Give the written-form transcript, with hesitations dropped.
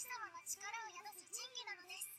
神様の力を宿す神器なのです。